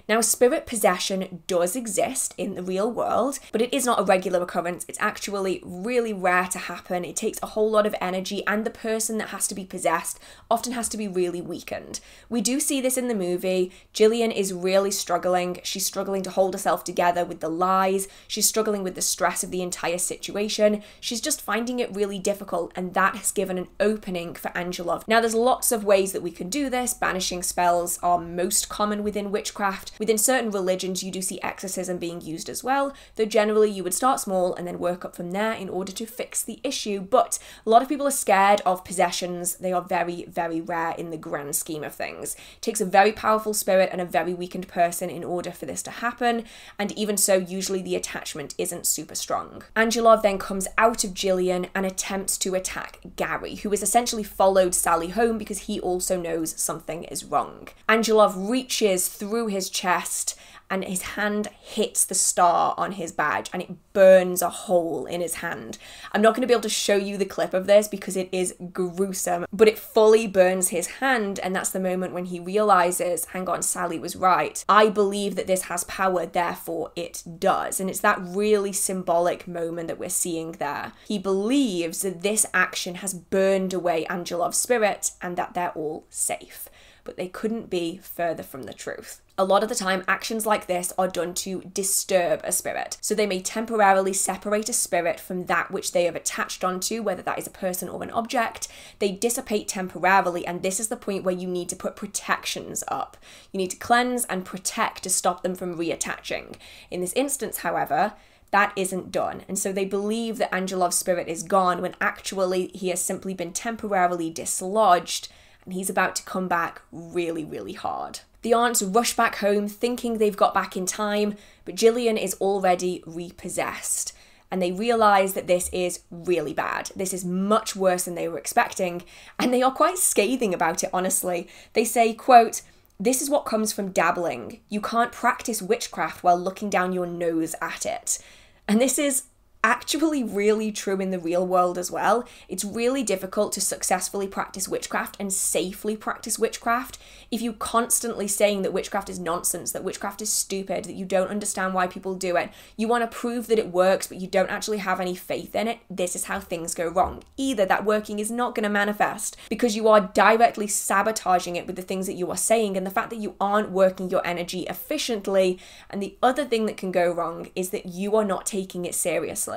Now, spirit possession does exist in the real world, but it is not a regular occurrence. It's actually really rare to happen. It takes a whole lot of energy, and the person that has to be possessed often has to be really weakened. We do see this in the movie. Gillian is really struggling. She's struggling to hold herself together with the lies. She's struggling with the stress of the entire situation. She's just finding it really difficult, and that has given an opening for Angelov. Now, there's lots of ways that we can do this. Banishing spells are most common within witchcraft. Within certain religions, you do see exorcism being used as well, though generally you would start small and then work up from there in order to fix the issue. But a lot of people are scared of possessions. They are very, very rare in the grand scheme of things. It takes a very powerful spirit and a very weakened person in order for this to happen, and even so, usually the attachment isn't super strong. Angelov then comes out of Gillian and attempts to attack Gary, who has essentially followed Sally home because he also knows something is wrong. Angelov reaches through his chest chest and his hand hits the star on his badge and it burns a hole in his hand. I'm not going to be able to show you the clip of this because it is gruesome, but it fully burns his hand, and that's the moment when he realizes, hang on, Sally was right. I believe that this has power, therefore it does. And it's that really symbolic moment that we're seeing there. He believes that this action has burned away Angelov's spirit and that they're all safe, but they couldn't be further from the truth. A lot of the time, actions like this are done to disturb a spirit. So they may temporarily separate a spirit from that which they have attached onto, whether that is a person or an object. They dissipate temporarily, and this is the point where you need to put protections up. You need to cleanse and protect to stop them from reattaching. In this instance, however, that isn't done, and so they believe that Angelov's spirit is gone when actually he has simply been temporarily dislodged, and he's about to come back really, really hard. The aunts rush back home thinking they've got back in time, but Gillian is already repossessed. and they realise that this is really bad. This is much worse than they were expecting, and they are quite scathing about it, honestly. They say, quote, "This is what comes from dabbling. You can't practice witchcraft while looking down your nose at it." And this is actually really true in the real world as well. It's really difficult to successfully practice witchcraft and safely practice witchcraft if you're constantly saying that witchcraft is nonsense, that witchcraft is stupid, that you don't understand why people do it. You want to prove that it works, but you don't actually have any faith in it. This is how things go wrong. Either that working is not going to manifest because you are directly sabotaging it with the things that you are saying and the fact that you aren't working your energy efficiently. And the other thing that can go wrong is that you are not taking it seriously.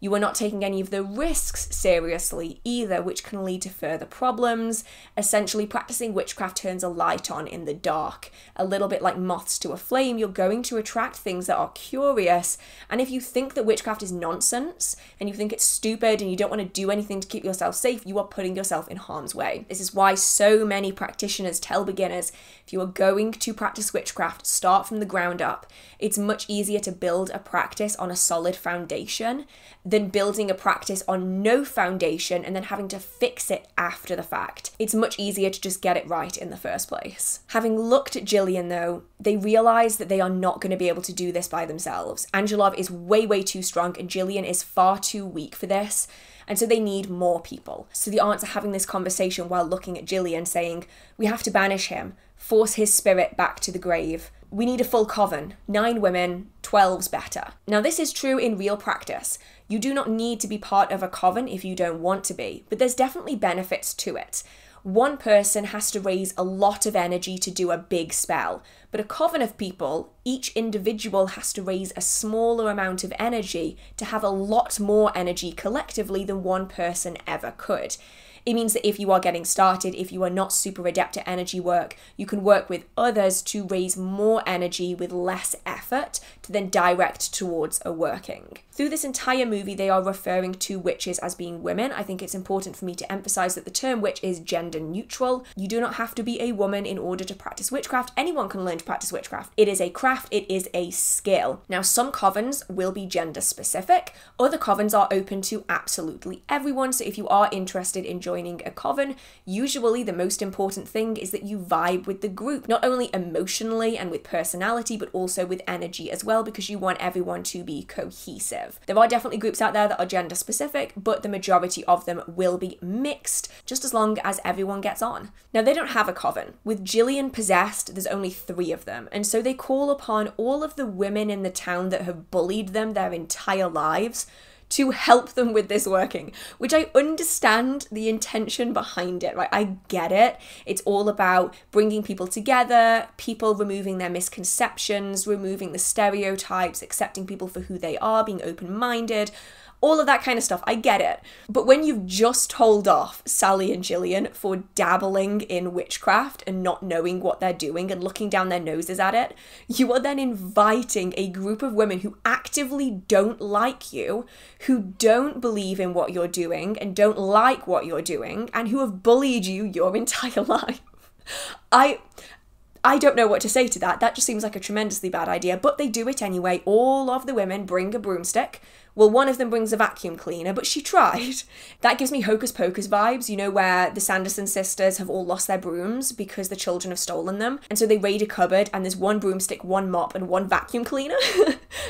You are not taking any of the risks seriously either, which can lead to further problems. Essentially, practicing witchcraft turns a light on in the dark. A little bit like moths to a flame, you're going to attract things that are curious. And if you think that witchcraft is nonsense, and you think it's stupid, and you don't want to do anything to keep yourself safe, you are putting yourself in harm's way. This is why so many practitioners tell beginners, if you are going to practice witchcraft, start from the ground up. It's much easier to build a practice on a solid foundation than building a practice on no foundation and then having to fix it after the fact. It's much easier to just get it right in the first place. Having looked at Gillian though, they realise that they are not going to be able to do this by themselves. Angelov is way, way too strong and Gillian is far too weak for this. And so they need more people. So the aunts are having this conversation while looking at Gillian saying, we have to banish him, force his spirit back to the grave. We need a full coven, nine women, twelve's better. Now this is true in real practice. You do not need to be part of a coven if you don't want to be, but there's definitely benefits to it. One person has to raise a lot of energy to do a big spell, but a coven of people, each individual has to raise a smaller amount of energy to have a lot more energy collectively than one person ever could. It means that if you are getting started, if you are not super adept at energy work, you can work with others to raise more energy with less effort to then direct towards a working. Through this entire movie, they are referring to witches as being women. I think it's important for me to emphasize that the term witch is gender neutral. You do not have to be a woman in order to practice witchcraft. Anyone can learn to practice witchcraft. It is a craft, it is a skill. Now, some covens will be gender specific. Other covens are open to absolutely everyone. So if you are interested in joining a coven, usually the most important thing is that you vibe with the group, not only emotionally and with personality, but also with energy as well, because you want everyone to be cohesive. There are definitely groups out there that are gender specific, but the majority of them will be mixed, just as long as everyone gets on. Now they don't have a coven. With Gillian possessed, there's only three of them, and so they call upon all of the women in the town that have bullied them their entire lives to help them with this working, which I understand the intention behind it, right? I get it. It's all about bringing people together, people removing their misconceptions, removing the stereotypes, accepting people for who they are, being open-minded, all of that kind of stuff. I get it. But when you've just told off Sally and Gillian for dabbling in witchcraft and not knowing what they're doing and looking down their noses at it, you are then inviting a group of women who actively don't like you, who don't believe in what you're doing and don't like what you're doing, and who have bullied you your entire life. I... I don't know what to say to that. That just seems like a tremendously bad idea, but they do it anyway. All of the women bring a broomstick. Well, one of them brings a vacuum cleaner, but she tried. That gives me Hocus Pocus vibes, you know, where the Sanderson sisters have all lost their brooms because the children have stolen them. And so they raid a cupboard and there's one broomstick, one mop, and one vacuum cleaner.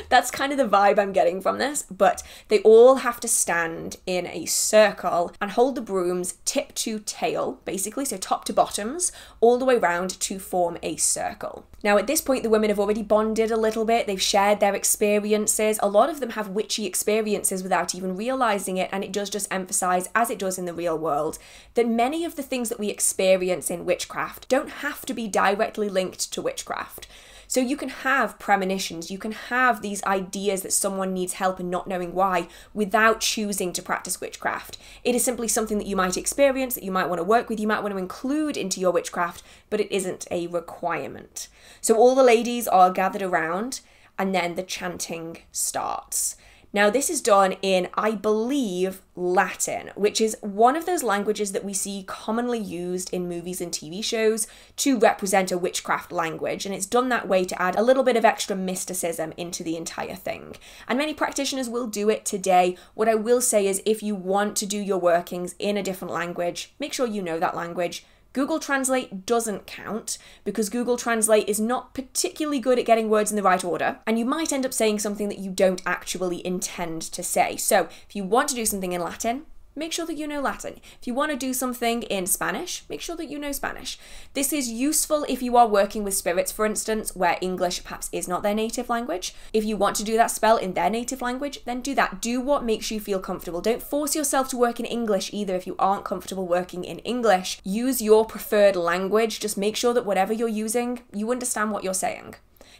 That's kind of the vibe I'm getting from this, but they all have to stand in a circle and hold the brooms tip to tail, basically, so top to bottoms, all the way round to form a A circle. Now at this point the women have already bonded a little bit, they've shared their experiences, a lot of them have witchy experiences without even realising it, and it does just emphasise, as it does in the real world, that many of the things that we experience in witchcraft don't have to be directly linked to witchcraft. So you can have premonitions, you can have these ideas that someone needs help and not knowing why without choosing to practice witchcraft. It is simply something that you might experience, that you might want to work with, you might want to include into your witchcraft, but it isn't a requirement. So all the ladies are gathered around and then the chanting starts. Now, this is done in, I believe, Latin, which is one of those languages that we see commonly used in movies and T V shows to represent a witchcraft language, and it's done that way to add a little bit of extra mysticism into the entire thing. And many practitioners will do it today. What I will say is if you want to do your workings in a different language, make sure you know that language. Google Translate doesn't count because Google Translate is not particularly good at getting words in the right order, and you might end up saying something that you don't actually intend to say. So if you want to do something in Latin, make sure that you know Latin. If you want to do something in Spanish, make sure that you know Spanish. This is useful if you are working with spirits, for instance, where English perhaps is not their native language. If you want to do that spell in their native language, then do that. Do what makes you feel comfortable. Don't force yourself to work in English either if you aren't comfortable working in English. Use your preferred language. Just make sure that whatever you're using, you understand what you're saying.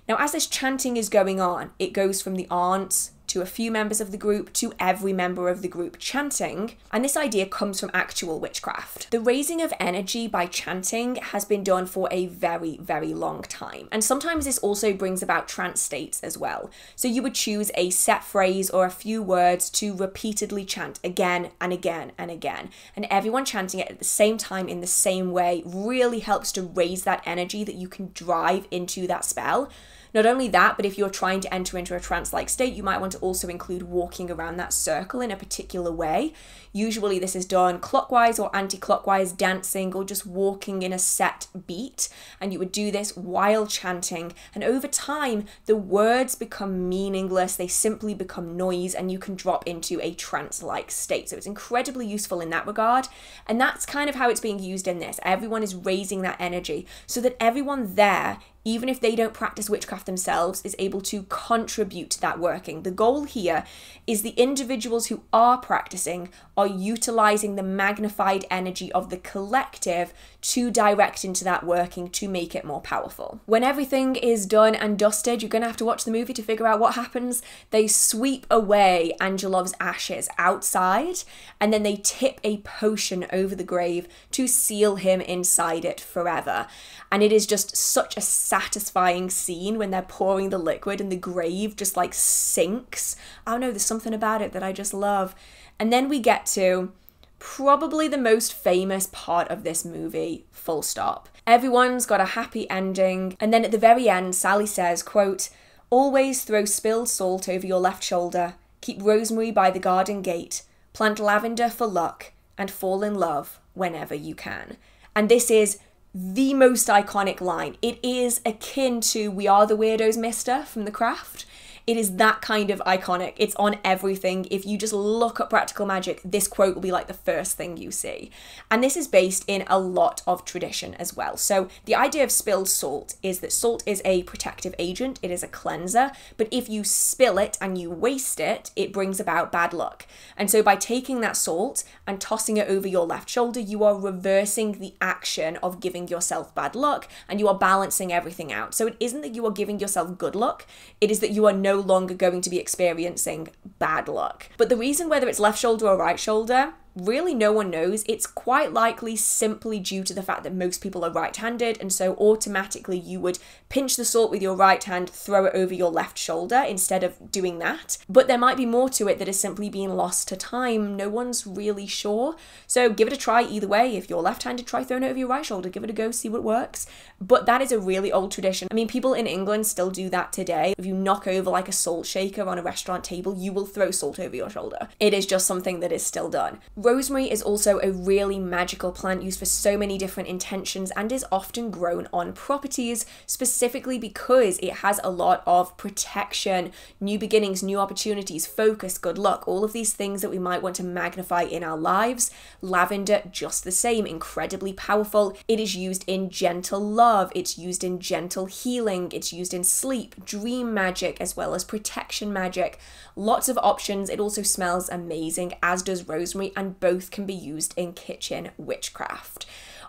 Now, as this chanting is going on, it goes from the aunts to a few members of the group, to every member of the group chanting, and this idea comes from actual witchcraft. The raising of energy by chanting has been done for a very, very long time, and sometimes this also brings about trance states as well. So you would choose a set phrase or a few words to repeatedly chant again and again and again, and everyone chanting it at the same time in the same way really helps to raise that energy that you can drive into that spell. Not only that, but if you're trying to enter into a trance-like state, you might want to also include walking around that circle in a particular way. Usually this is done clockwise or anti-clockwise, dancing or just walking in a set beat, and you would do this while chanting, and over time the words become meaningless, they simply become noise, and you can drop into a trance-like state. So it's incredibly useful in that regard, and that's kind of how it's being used in this. Everyone is raising that energy so that everyone there, even if they don't practice witchcraft themselves, is able to contribute to that working. The goal here is the individuals who are practicing are utilizing the magnified energy of the collective to direct into that working to make it more powerful. When everything is done and dusted, you're going to have to watch the movie to figure out what happens. They sweep away Angelov's ashes outside, and then they tip a potion over the grave to seal him inside it forever. And it is just such a satisfying scene when they're pouring the liquid and the grave just like sinks. I don't know, there's something about it that I just love. And then we get to probably the most famous part of this movie, full stop. Everyone's got a happy ending, and then at the very end Sally says, quote, "Always throw spilled salt over your left shoulder, keep rosemary by the garden gate, plant lavender for luck, and fall in love whenever you can." And this is the most iconic line. It is akin to "We Are the Weirdos, Mister" from The Craft. It is that kind of iconic. It's on everything. If you just look at Practical Magic, this quote will be like the first thing you see. And this is based in a lot of tradition as well. So the idea of spilled salt is that salt is a protective agent, it is a cleanser, but if you spill it and you waste it, it brings about bad luck. And so by taking that salt and tossing it over your left shoulder, you are reversing the action of giving yourself bad luck, and you are balancing everything out. So it isn't that you are giving yourself good luck, it is that you are no longer going to be experiencing bad luck. But the reason whether it's left shoulder or right shoulder, really no one knows. It's quite likely simply due to the fact that most people are right-handed, and so automatically you would pinch the salt with your right hand, throw it over your left shoulder instead of doing that. But there might be more to it that is simply being lost to time. No one's really sure. So give it a try either way. If you're left-handed, try throwing it over your right shoulder. Give it a go, see what works. But that is a really old tradition. I mean, people in England still do that today. If you knock over like a salt shaker on a restaurant table, you will throw salt over your shoulder. It is just something that is still done. Rosemary is also a really magical plant used for so many different intentions and is often grown on properties, specifically because it has a lot of protection, new beginnings, new opportunities, focus, good luck, all of these things that we might want to magnify in our lives. Lavender, just the same, incredibly powerful. It is used in gentle love, it's used in gentle healing, it's used in sleep, dream magic, as well as protection magic. Lots of options. It also smells amazing, as does rosemary, and both can be used in kitchen witchcraft.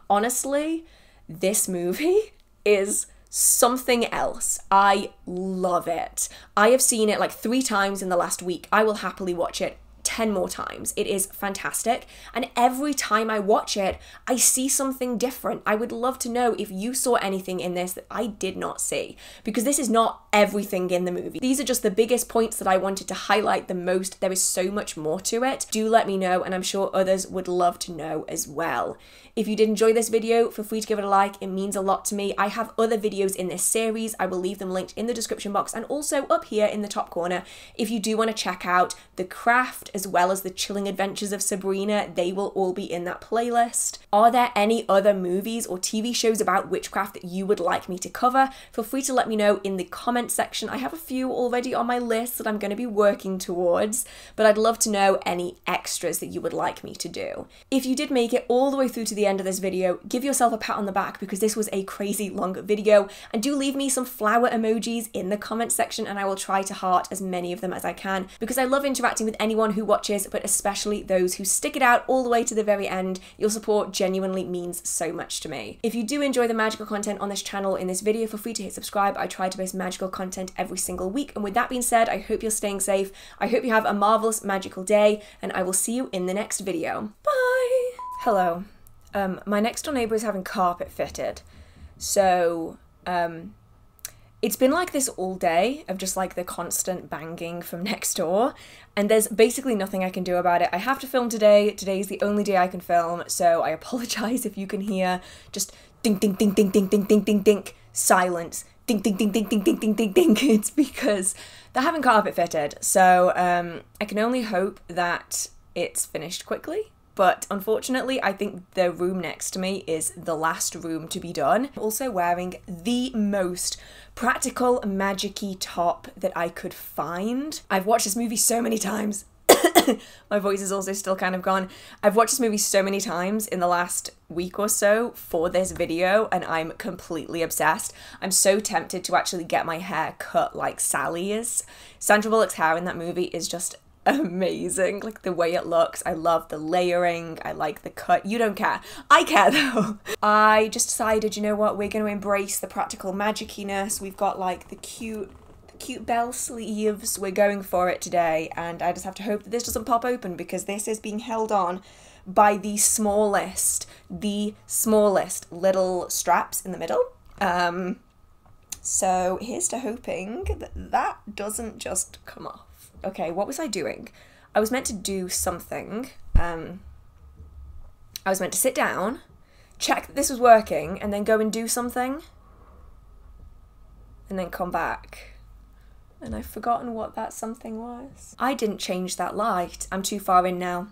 Honestly, this movie is something else. I love it. I have seen it like three times in the last week. I will happily watch it ten more times. It is fantastic. And every time I watch it, I see something different. I would love to know if you saw anything in this that I did not see, because this is not everything in the movie. These are just the biggest points that I wanted to highlight the most. There is so much more to it. Do let me know, and I'm sure others would love to know as well. If you did enjoy this video, feel free to give it a like. It means a lot to me. I have other videos in this series. I will leave them linked in the description box and also up here in the top corner if you do want to check out The Craft as well as The Chilling Adventures of Sabrina. They will all be in that playlist. Are there any other movies or T V shows about witchcraft that you would like me to cover? Feel free to let me know in the comment section. I have a few already on my list that I'm going to be working towards, but I'd love to know any extras that you would like me to do. If you did make it all the way through to the end of this video, give yourself a pat on the back because this was a crazy long video, and do leave me some flower emojis in the comment section and I will try to heart as many of them as I can, because I love interacting with anyone who watches, but especially those who stick it out all the way to the very end. Your support genuinely means so much to me. If you do enjoy the magical content on this channel in this video, feel free to hit subscribe. I try to post magical content every single week, and with that being said, I hope you're staying safe. I hope you have a marvelous magical day, and I will see you in the next video. Bye! Hello. Um, my next door neighbour is having carpet fitted, so um, it's been like this all day, of just like the constant banging from next door, and there's basically nothing I can do about it. I have to film today. Today is the only day I can film, so I apologise if you can hear just ding ding ding ding ding ding ding ding ding silence. Ding ding ding ding ding ding ding ding ding. It's because they're having carpet fitted, so um, I can only hope that it's finished quickly. But unfortunately, I think the room next to me is the last room to be done. I'm also wearing the most practical magic-y top that I could find. I've watched this movie so many times. My voice is also still kind of gone. I've watched this movie so many times in the last week or so for this video, and I'm completely obsessed. I'm so tempted to actually get my hair cut like Sally is. Sandra Bullock's hair in that movie is just amazing, like the way it looks. I love the layering, I like the cut. You don't care. I care though. I just decided, you know what, we're going to embrace the practical magiciness. We've got like the cute, the cute bell sleeves. We're going for it today, and I just have to hope that this doesn't pop open, because this is being held on by the smallest, the smallest little straps in the middle. Um, so here's to hoping that that doesn't just come off. Okay, what was I doing? I was meant to do something. Um, I was meant to sit down, check that this was working, and then go and do something. And then come back. And I've forgotten what that something was. I didn't change that light. I'm too far in now.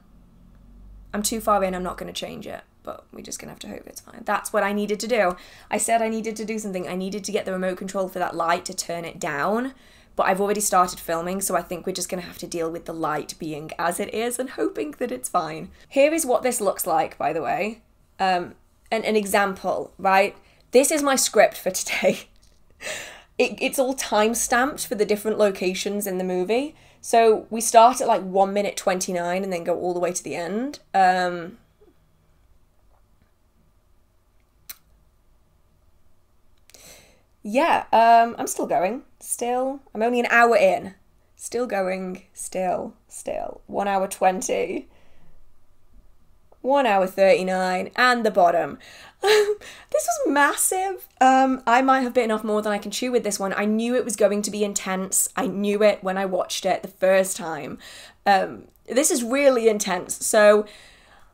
I'm too far in, I'm not going to change it. But we're just gonna have to hope it's fine. That's what I needed to do. I said I needed to do something. I needed to get the remote control for that light to turn it down. But I've already started filming, so I think we're just gonna have to deal with the light being as it is and hoping that it's fine. Here is what this looks like, by the way. Um, and an example, right? This is my script for today. it, it's all time-stamped for the different locations in the movie. So we start at like one minute twenty-nine and then go all the way to the end. Um, yeah, um, I'm still going. Still, I'm only an hour in. Still going, still, still. one hour twenty. one hour thirty-nine, and the bottom. This was massive. Um, I might have bitten off more than I can chew with this one. I knew it was going to be intense. I knew it when I watched it the first time. Um, this is really intense, so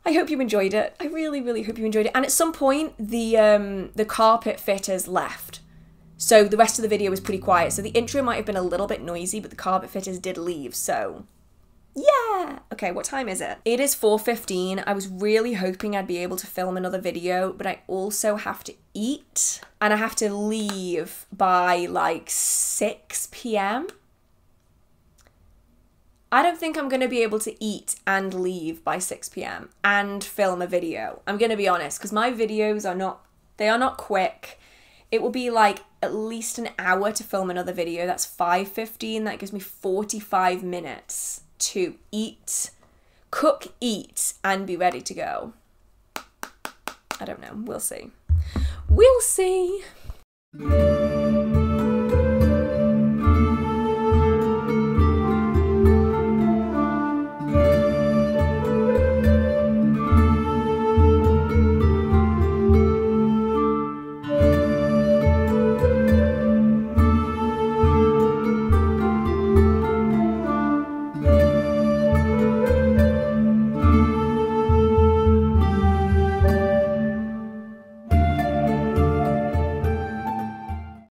I hope you enjoyed it. I really, really hope you enjoyed it. And at some point, the, um, the carpet fitters left. So the rest of the video was pretty quiet. So the intro might have been a little bit noisy, but the carpet fitters did leave, so yeah! Okay, what time is it? It is four fifteen. I was really hoping I'd be able to film another video, but I also have to eat, and I have to leave by like six p m? I don't think I'm gonna be able to eat and leave by six p m and film a video. I'm gonna be honest, because my videos are not, they are not quick. It will be like at least an hour to film another video. That's five fifteen. That gives me forty-five minutes to eat, cook, eat, and be ready to go. I don't know. We'll see. We'll see.